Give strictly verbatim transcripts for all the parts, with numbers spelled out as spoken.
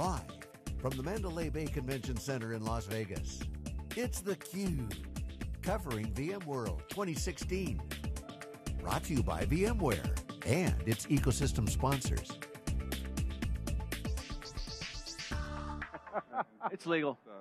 Live from the Mandalay Bay Convention Center in Las Vegas, it's theCUBE, covering VMworld twenty sixteen. Brought to you by VMware and its ecosystem sponsors. It's legal. So,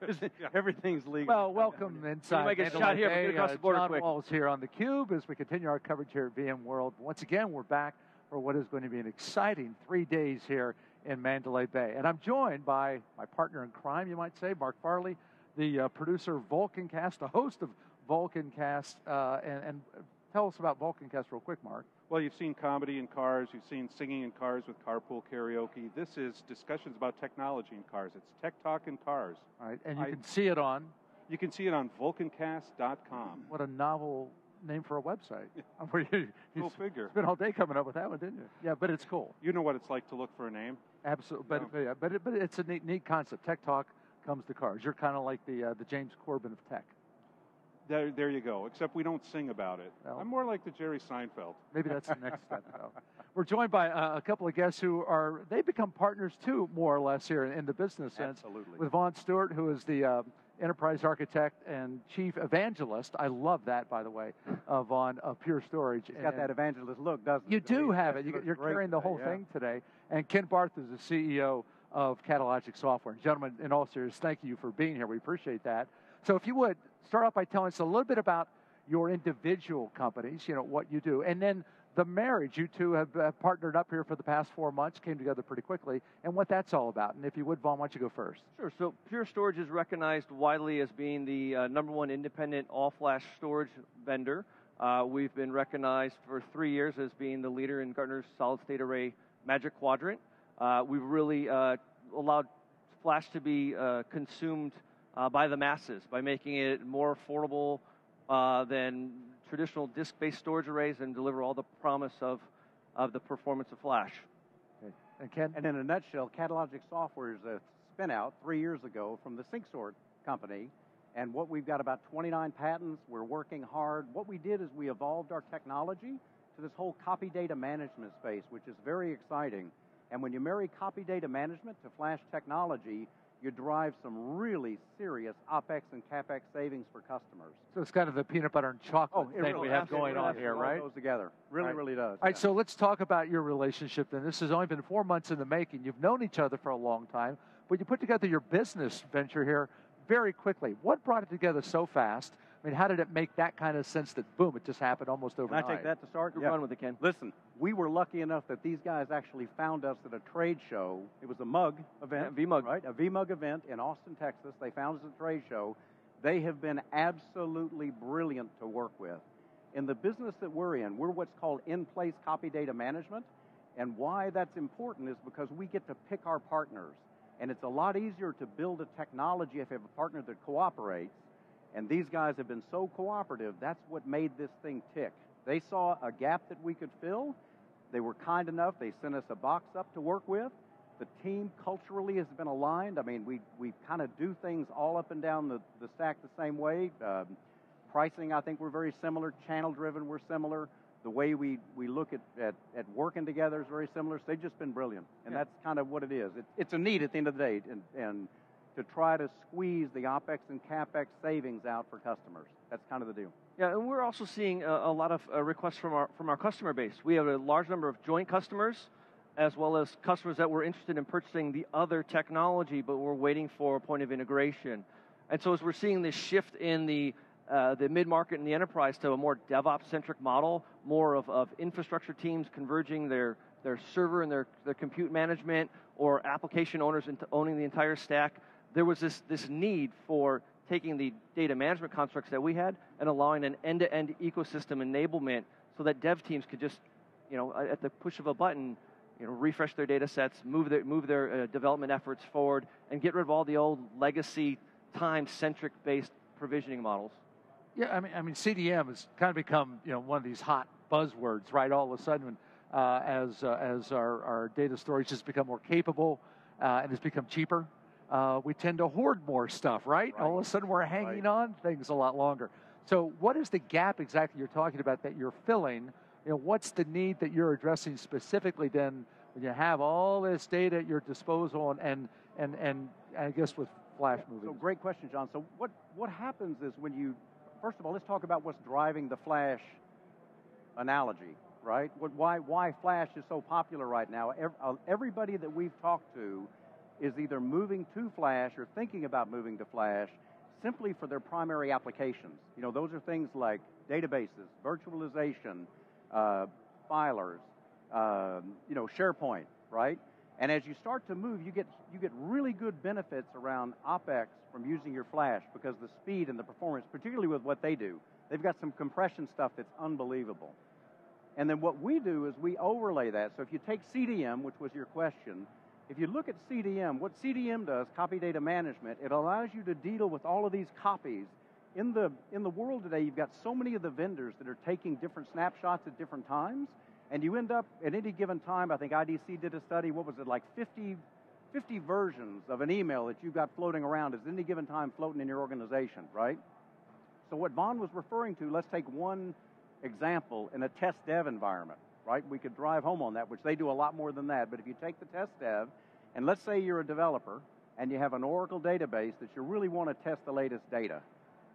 yeah. Everything's legal. Well, welcome inside. Make a shot here. Get across the border quick. John Walls here on theCUBE as we continue our coverage here at VMworld. Once again, we're back for what is going to be an exciting three days here in Mandalay Bay. And I'm joined by my partner in crime, you might say, Mark Farley, the uh, producer of VulcanCast, the host of VulcanCast. Uh, and, and tell us about VulcanCast real quick, Mark. Well, you've seen comedy in cars, you've seen singing in cars with carpool karaoke. This is discussions about technology in cars. It's tech talk in cars. All right, and you I, can see it on? You can see it on vulcancast dot com. What a novel name for a website. you, you cool figure. You spent all day coming up with that one, didn't you? Yeah, but it's cool. You know what it's like to look for a name. Absolutely, but, no. but, but, it, but it's a neat, neat concept. Tech talk comes to cars. You're kind of like the, uh, the James Corbin of tech. There, there you go, except we don't sing about it. No. I'm more like the Jerry Seinfeld. Maybe that's the next step, though. We're joined by uh, a couple of guests who are, they become partners, too, more or less, here in the business sense. Absolutely. With Vaughn Stewart, who is the uh, enterprise architect and chief evangelist. I love that, by the way, uh, Vaughn, of Pure Storage. He's and got that evangelist look, doesn't you it? You do have it. You, you're carrying the whole today, yeah. thing today. And Ken Barth is the C E O of Catalogic Software. And gentlemen, in all seriousness, thank you for being here. We appreciate that. So if you would, start off by telling us a little bit about your individual companies, you know, what you do, and then the marriage. You two have uh, partnered up here for the past four months, came together pretty quickly, and what that's all about. And if you would, Vaughn, why don't you go first? Sure, so Pure Storage is recognized widely as being the uh, number one independent all-flash storage vendor. Uh, we've been recognized for three years as being the leader in Gartner's solid-state array Magic Quadrant. Uh, we've really uh, allowed flash to be uh, consumed Uh, by the masses, by making it more affordable uh, than traditional disk-based storage arrays and deliver all the promise of, of the performance of flash. Okay. And, Ken? And in a nutshell, Catalogic Software is a spin-out three years ago from the Syncsort company, and what we've got about twenty-nine patents. We're working hard. What we did is we evolved our technology to this whole copy data management space, which is very exciting. And when you marry copy data management to flash technology, you drive some really serious OpEx and CapEx savings for customers. So it's kind of the peanut butter and chocolate oh, thing really we have going on here, right? It all goes together. Really, right. really does. All yeah. right, so let's talk about your relationship then. This has only been four months in the making. You've known each other for a long time, but you put together your business venture here very quickly. What brought it together so fast? I mean, how did it make that kind of sense that, boom, it just happened almost overnight? Can I take that to start? You're yeah. run with it, Ken. Listen, we were lucky enough that these guys actually found us at a trade show. It was a mug event. Yeah, V-Mug. Right, a V-Mug event in Austin, Texas. They found us at a trade show. They have been absolutely brilliant to work with. In the business that we're in, we're what's called in-place copy data management. And why that's important is because we get to pick our partners. And it's a lot easier to build a technology if you have a partner that cooperates. And these guys have been so cooperative, that's what made this thing tick. They saw a gap that we could fill. They were kind enough, they sent us a box up to work with. The team culturally has been aligned. I mean, we, we kind of do things all up and down the, the stack the same way. Um, pricing, I think we're very similar. Channel driven, we're similar. The way we, we look at, at, at working together is very similar. So they've just been brilliant. And yeah. that's kind of what it is. It, it's a need at the end of the day. And, and to try to squeeze the OpEx and CapEx savings out for customers. That's kind of the deal. Yeah, and we're also seeing a, a lot of uh, requests from our, from our customer base. We have a large number of joint customers, as well as customers that were interested in purchasing the other technology, but were waiting for a point of integration. And so as we're seeing this shift in the, uh, the mid-market and the enterprise to a more DevOps-centric model, more of, of infrastructure teams converging their, their server and their, their compute management, or application owners into owning the entire stack, there was this, this need for taking the data management constructs that we had and allowing an end-to-end ecosystem enablement so that dev teams could just, you know, at the push of a button, you know, refresh their data sets, move their, move their uh, development efforts forward, and get rid of all the old legacy, time-centric based provisioning models. Yeah, I mean, I mean, C D M has kind of become, you know, one of these hot buzzwords, right? All of a sudden, uh, as, uh, as our, our data storage has become more capable uh, and has become cheaper, Uh, we tend to hoard more stuff, right? right. All of a sudden we're hanging right. on things a lot longer. So what is the gap exactly you're talking about that you're filling? You know, what's the need that you're addressing specifically then When you have all this data at your disposal and, and, and, and I guess with flash moving. So great question, John. So what, what happens is when you, first of all, let's talk about what's driving the flash analogy, right? What, why, why flash is so popular right now. Everybody that we've talked to is either moving to flash or thinking about moving to flash simply for their primary applications. You know, those are things like databases, virtualization, uh, filers, uh, you know, SharePoint, right? And as you start to move, you get, you get really good benefits around OpEx from using your flash because the speed and the performance, particularly with what they do, they've got some compression stuff that's unbelievable. And then what we do is we overlay that. So if you take C D M, which was your question, if you look at C D M, what C D M does, copy data management, it allows you to deal with all of these copies. In the, in the world today, you've got so many of the vendors that are taking different snapshots at different times, and you end up, at any given time, I think I D C did a study, what was it, like fifty, fifty versions of an email that you've got floating around is at any given time floating in your organization, right? So what Vaughn was referring to, let's take one example in a test dev environment, right? We could drive home on that, which they do a lot more than that, but if you take the test dev, and let's say you're a developer, and you have an Oracle database that you really want to test the latest data.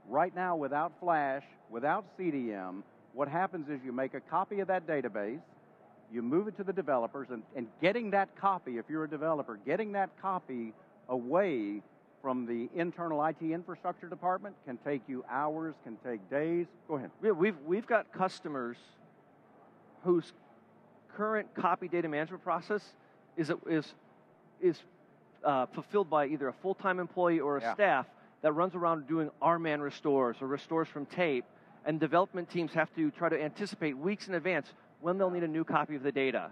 Right now, without flash, without C D M, what happens is you make a copy of that database, you move it to the developers, and, and getting that copy, if you're a developer, getting that copy away from the internal I T infrastructure department can take you hours, can take days. Go ahead. Yeah, we've, we've got customers whose current copy data management process is, is, is uh, fulfilled by either a full-time employee or a yeah. staff that runs around doing R man restores or restores from tape, and development teams have to try to anticipate weeks in advance when they'll need a new copy of the data.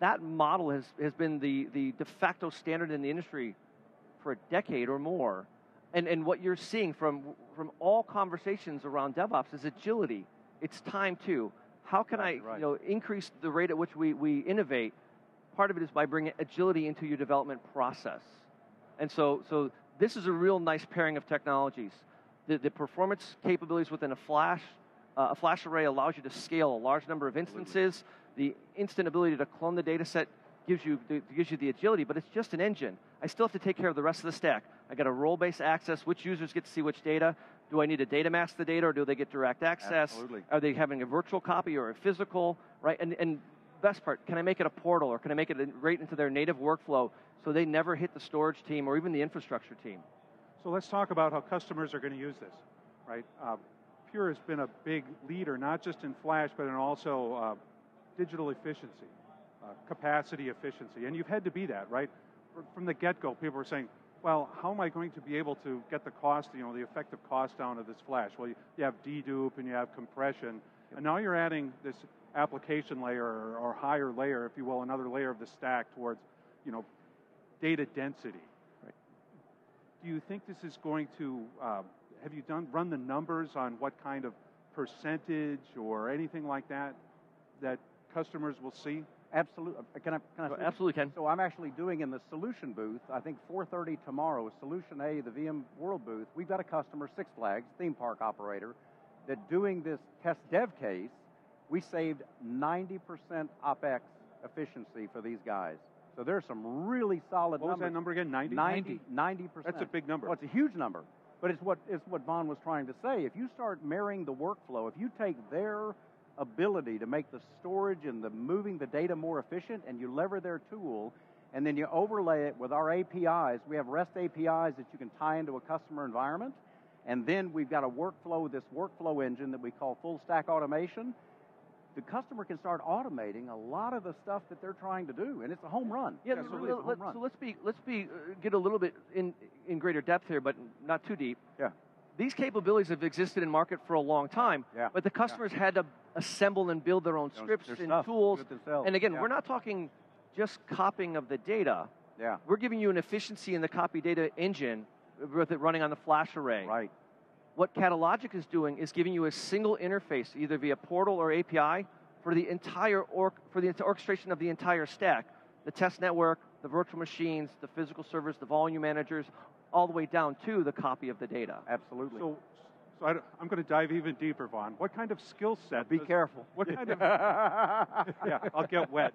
That model has, has been the, the de facto standard in the industry for a decade or more. And, and what you're seeing from, from all conversations around DevOps is agility. It's time too. How can right, I right. you know, increase the rate at which we, we innovate? Part of it is by bringing agility into your development process. And so, so this is a real nice pairing of technologies. The, the performance capabilities within a flash, uh, a flash array allows you to scale a large number of instances. Absolutely. The instant ability to clone the data set gives you, the, gives you the agility, but it's just an engine. I still have to take care of the rest of the stack. I got a role-based access, which users get to see which data. Do I need to data mask the data or do they get direct access? Absolutely. Are they having a virtual copy or a physical, right? And, and best part, can I make it a portal or can I make it right into their native workflow so they never hit the storage team or even the infrastructure team? So let's talk about how customers are going to use this, right? Uh, Pure has been a big leader, not just in flash, but in also uh, digital efficiency, uh, capacity efficiency, and you've had to be that, right? From the get-go, people were saying, well, how am I going to be able to get the cost, you know, the effective cost down of this flash? Well, you, you have dedupe and you have compression, and now you're adding this application layer or, or higher layer, if you will, another layer of the stack towards, you know, data density. Do you think this is going to, uh, have you done run the numbers on what kind of percentage or anything like that, that customers will see? Absolutely, can I, can I say Absolutely can. So I'm actually doing in the solution booth, I think four thirty tomorrow, Solution A, the VMworld booth, we've got a customer, Six Flags, theme park operator, that doing this test dev case, we saved ninety percent OpEx efficiency for these guys. So there's some really solid numbers. What was that number again, ninety? ninety. ninety percent. That's a big number. Well, it's a huge number, but it's what, it's what Vaughn was trying to say. If you start marrying the workflow, if you take their ability to make the storage and the moving the data more efficient and you lever their tool, and then you overlay it with our A P Is, we have REST A P Is that you can tie into a customer environment, and then we've got a workflow, this workflow engine that we call full stack automation. The customer can start automating a lot of the stuff that they're trying to do, and it's a home run. Yeah, absolutely. It's a home run. So let's be let's be uh, get a little bit in in greater depth here, but not too deep. Yeah. These capabilities have existed in market for a long time, yeah. but the customers yeah. had to assemble and build their own Those, scripts and stuff. tools. And again, yeah. we're not talking just copying of the data. Yeah. We're giving you an efficiency in the copy data engine with it running on the flash array. Right. What Catalogic is doing is giving you a single interface, either via portal or A P I, for the entire orc for the orchestration of the entire stack, the test network, the virtual machines, the physical servers, the volume managers, all the way down to the copy of the data. Absolutely. So, So I, I'm going to dive even deeper, Vaughn. What kind of skill set? Be does, careful. What kind of? Yeah, I'll get wet.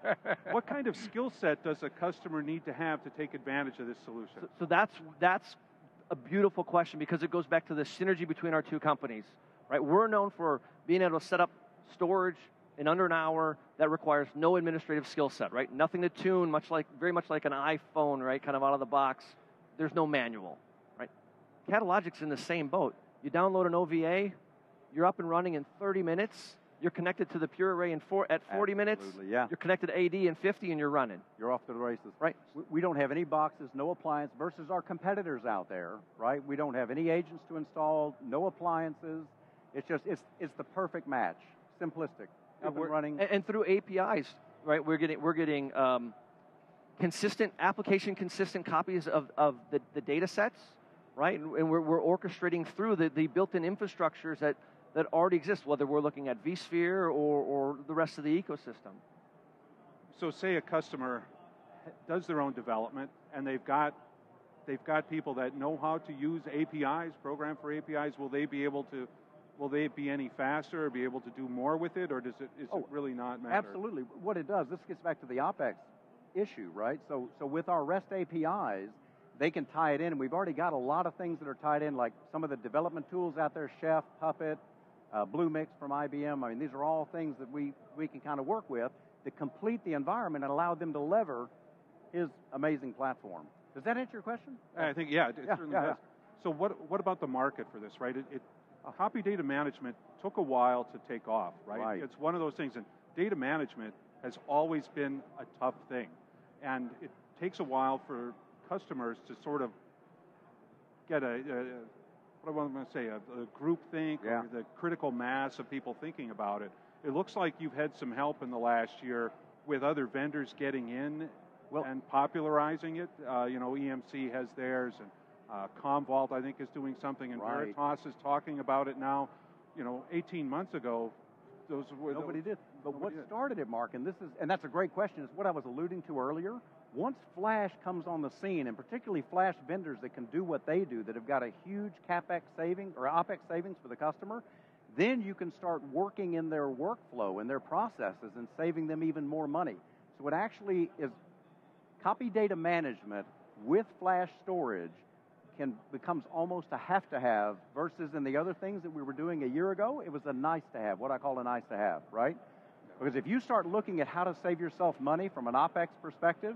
What kind of skill set does a customer need to have to take advantage of this solution? So, so that's that's a beautiful question, because it goes back to the synergy between our two companies, right? We're known for being able to set up storage in under an hour that requires no administrative skill set, right? Nothing to tune, much like very much like an iPhone, right? Kind of out of the box. There's no manual, right? Catalogic's in the same boat. You download an O V A, you're up and running in thirty minutes, you're connected to the Pure Array in four, at forty Absolutely, minutes, yeah. You're connected to A D in fifty, and you're running. You're off to the races. Right. We don't have any boxes, no appliance, versus our competitors out there, right? We don't have any agents to install, no appliances. It's just, it's, it's the perfect match, simplistic, up and running. And, and through A P Is, right, we're getting, we're getting um, consistent, application-consistent copies of, of the, the data sets, right? And, and we're, we're orchestrating through the, the built-in infrastructures that, that already exist, whether we're looking at vSphere or, or the rest of the ecosystem. So say a customer does their own development, and they've got, they've got people that know how to use A P Is, program for A P Is, will they be able to, will they be any faster or be able to do more with it, or does it, is oh, it really not matter? Absolutely. What it does, this gets back to the OpEx issue, right? So, so with our REST A P Is, they can tie it in. We've already got a lot of things that are tied in, like some of the development tools out there, Chef, Puppet, uh, Bluemix from I B M. I mean, these are all things that we, we can kind of work with to complete the environment and allow them to lever his amazing platform. Does that answer your question? I think, yeah, it yeah, certainly yeah, does. Yeah. So what, what about the market for this, right? It, it, copy data management took a while to take off, right? right? It's one of those things, and data management has always been a tough thing. And it takes a while for customers to sort of get a, a, a what I want to say, a, a group think, yeah. or the critical mass of people thinking about it. It looks like you've had some help in the last year with other vendors getting in well, and popularizing it. Uh, you know, E M C has theirs, and uh, Commvault, I think, is doing something, and right. Veritas is talking about it now. You know, eighteen months ago, those were Nobody those, did. But nobody what did. started it, Mark, and this is, and that's a great question, is what I was alluding to earlier. Once Flash comes on the scene, and particularly Flash vendors that can do what they do, that have got a huge CapEx saving or OpEx savings for the customer, then you can start working in their workflow and their processes and saving them even more money. So it actually is, copy data management with Flash storage can becomes almost a have to have, versus in the other things that we were doing a year ago, it was a nice to have, what I call a nice to have, right? Because if you start looking at how to save yourself money from an OpEx perspective,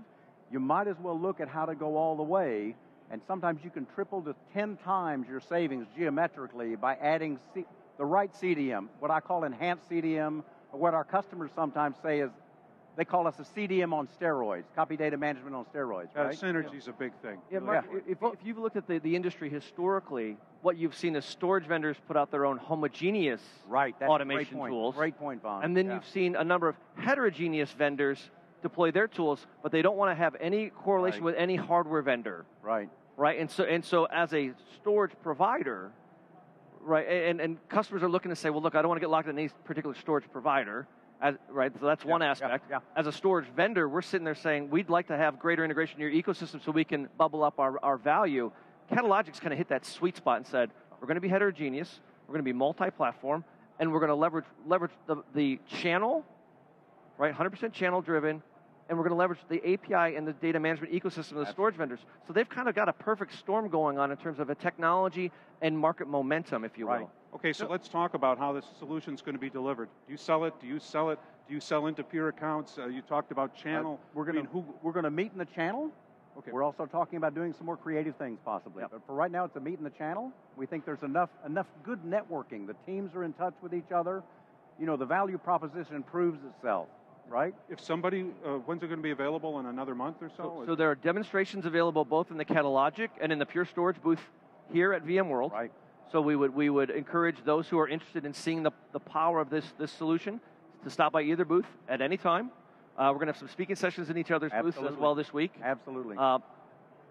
you might as well look at how to go all the way, and sometimes you can triple to ten times your savings geometrically by adding C the right C D M, what I call enhanced C D M, or what our customers sometimes say is, they call us a C D M on steroids, copy data management on steroids, uh, right? Synergy's yeah. a big thing. Yeah, Mark, yeah. If, if you've looked at the, the industry historically, what you've seen is storage vendors put out their own homogeneous right, that's automation great point. tools. Great point, Vaughn. And then yeah. you've seen a number of heterogeneous vendors deploy their tools, but they don't want to have any correlation right. with any hardware vendor. Right. Right, and so, and so as a storage provider, right, and, and customers are looking to say, well look, I don't want to get locked in any particular storage provider, as, right, so that's yeah, one aspect. Yeah, yeah. As a storage vendor, we're sitting there saying, we'd like to have greater integration in your ecosystem so we can bubble up our, our value. Catalogic's kind of hit that sweet spot and said, we're going to be heterogeneous, we're going to be multi-platform, and we're going to leverage, leverage the, the channel, right, one hundred percent channel driven, and we're going to leverage the A P I and the data management ecosystem of the storage vendors. So they've kind of got a perfect storm going on in terms of a technology and market momentum, if you will. Right. Okay, so, so let's talk about how this solution's going to be delivered. Do you sell it? Do you sell it? Do you sell into Pure accounts? Uh, you talked about channel. Uh, we're going I mean, to we're going to meet in the channel. Okay. We're also talking about doing some more creative things, possibly. Yep. But for right now, it's a meet in the channel. We think there's enough enough good networking. The teams are in touch with each other. You know, the value proposition proves itself. Right? If somebody, uh, when's it going to be available? In another month or so? So, so there are demonstrations available both in the Catalogic and in the Pure Storage booth here at VMworld. Right. So we would, we would encourage those who are interested in seeing the, the power of this, this solution to stop by either booth at any time. Uh, we're going to have some speaking sessions in each other's Absolutely. booths as well this week. Absolutely. Uh,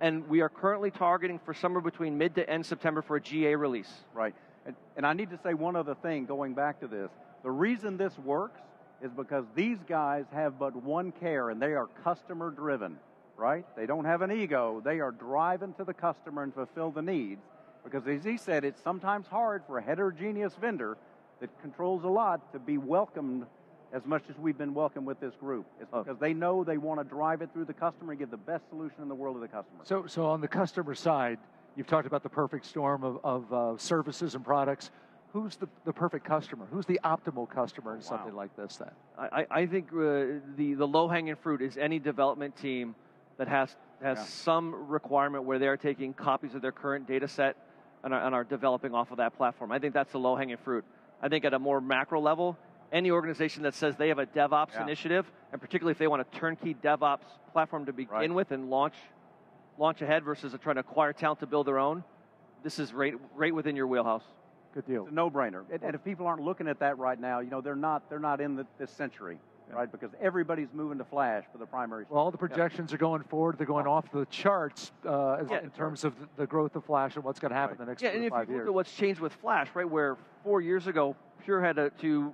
and we are currently targeting for somewhere between mid to end September for a G A release. Right. And, and I need to say one other thing going back to this. The reason this works is because these guys have but one care, and they are customer driven, right? They don't have an ego, they are driving to the customer and fulfill the needs. Because as he said, it's sometimes hard for a heterogeneous vendor that controls a lot to be welcomed as much as we've been welcomed with this group. It's because oh. they know they want to drive it through the customer and give the best solution in the world to the customer. So, so on the customer side, you've talked about the perfect storm of, of uh, services and products. Who's the, the perfect customer? Who's the optimal customer in wow. something like this then? I, I think uh, the, the low-hanging fruit is any development team that has, has yeah. some requirement where they're taking copies of their current data set and are, and are developing off of that platform. I think that's the low-hanging fruit. I think at a more macro level, any organization that says they have a DevOps yeah. initiative, and particularly if they want a turnkey DevOps platform to begin right. with and launch, launch ahead versus trying to acquire talent to build their own, this is right, right within your wheelhouse. Good deal. It's a no-brainer. And, and if people aren't looking at that right now, you know, they're not, they're not in the, this century, yeah. right? Because everybody's moving to Flash for the primary. Well, all the projections yeah. are going forward. They're going off the charts uh, yeah. in terms of the growth of Flash and what's going to happen right. in the next yeah, and if five you years. Look at what's changed with Flash, right, where four years ago, Pure had to, to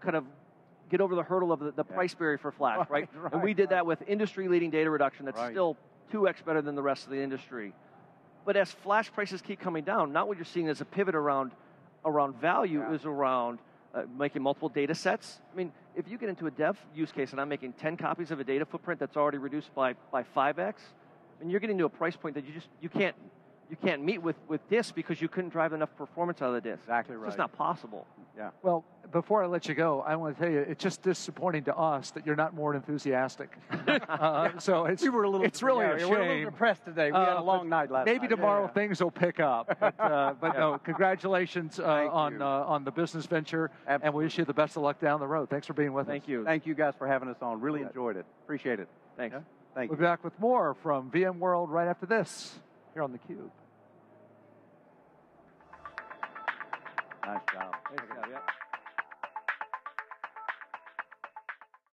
kind of get over the hurdle of the, the yeah. price barrier for Flash, right? right, right and we did right. that with industry-leading data reduction that's right. still two X better than the rest of the industry. But as Flash prices keep coming down, not what you're seeing is a pivot around, around value yeah. is around uh, making multiple data sets. I mean, if you get into a dev use case and I'm making ten copies of a data footprint that's already reduced by, by five X, and you're getting to a price point that you just, you can't, you can't meet with, with disk because you couldn't drive enough performance out of the disk. Exactly right. It's just not possible. Yeah. Well, before I let you go, I want to tell you, it's just disappointing to us that you're not more enthusiastic. uh, so it's, we were a little it's really yeah, a shame. We were a little depressed today. We uh, had a long night last maybe night. Maybe tomorrow yeah, yeah. things will pick up. But, uh, but yeah. no, congratulations uh, on, uh, on the business venture. Absolutely. And we wish you the best of luck down the road. Thanks for being with Thank us. Thank you. Thank you guys for having us on. Really yeah. enjoyed it. Appreciate it. Thanks. Yeah. Thank we'll you. Be back with more from VMworld right after this. Here on theCUBE. Nice job. Nice job, yeah.